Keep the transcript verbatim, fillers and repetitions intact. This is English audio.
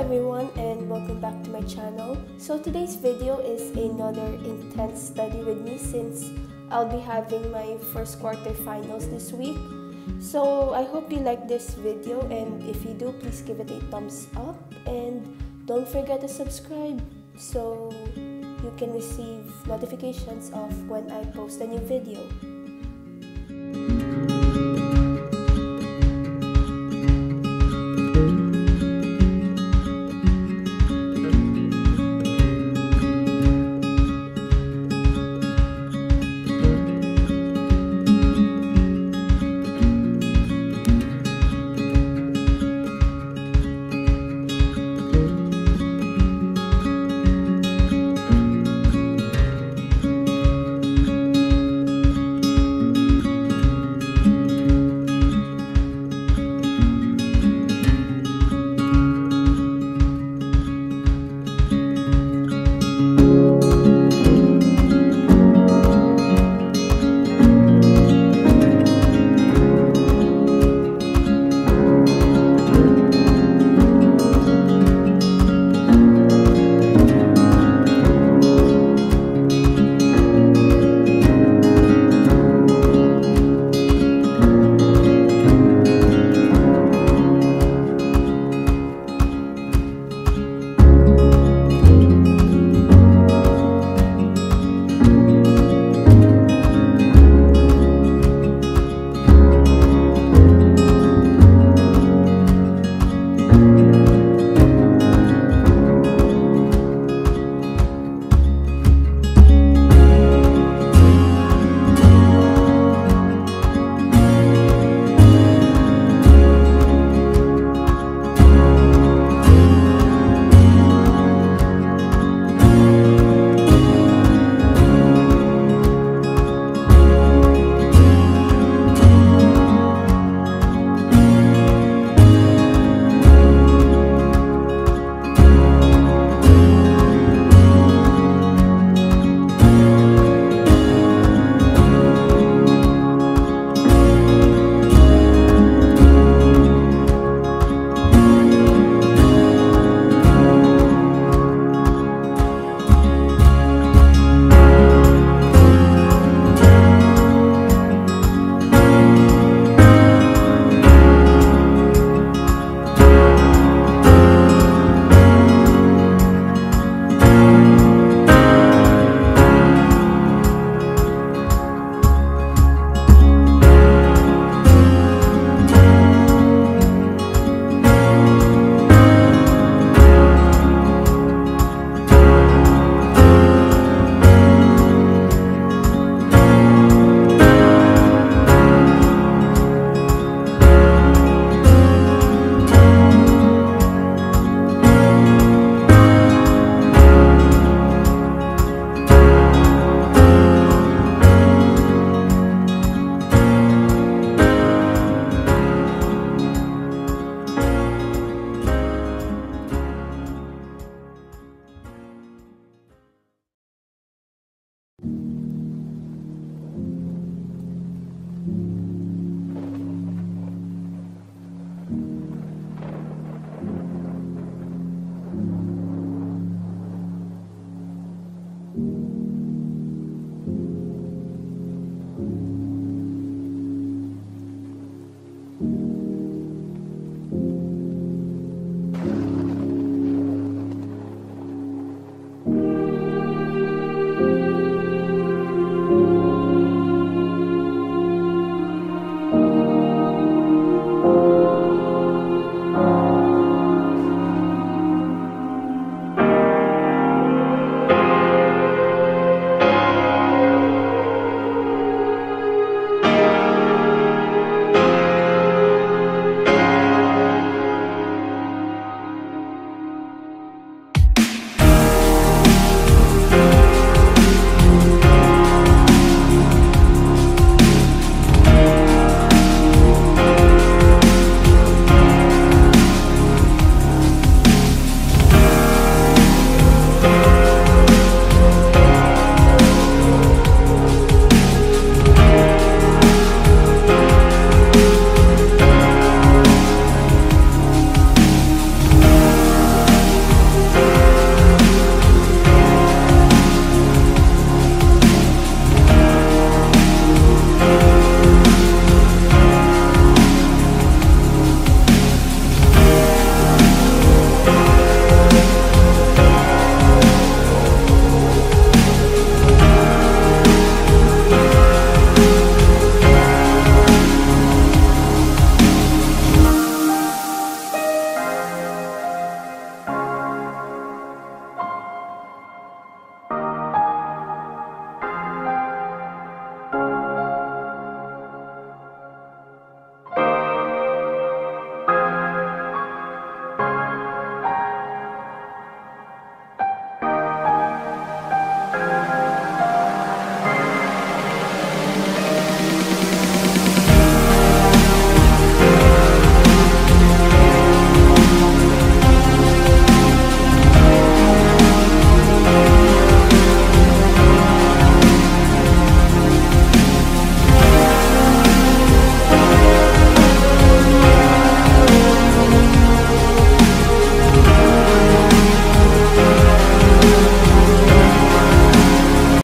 everyone and welcome back to my channel. So today's video is another intense study with me since I'll be having my first quarter finals this week. So I hope you like this video, and if you do, please give it a thumbs up and don't forget to subscribe so you can receive notifications of when I post a new video.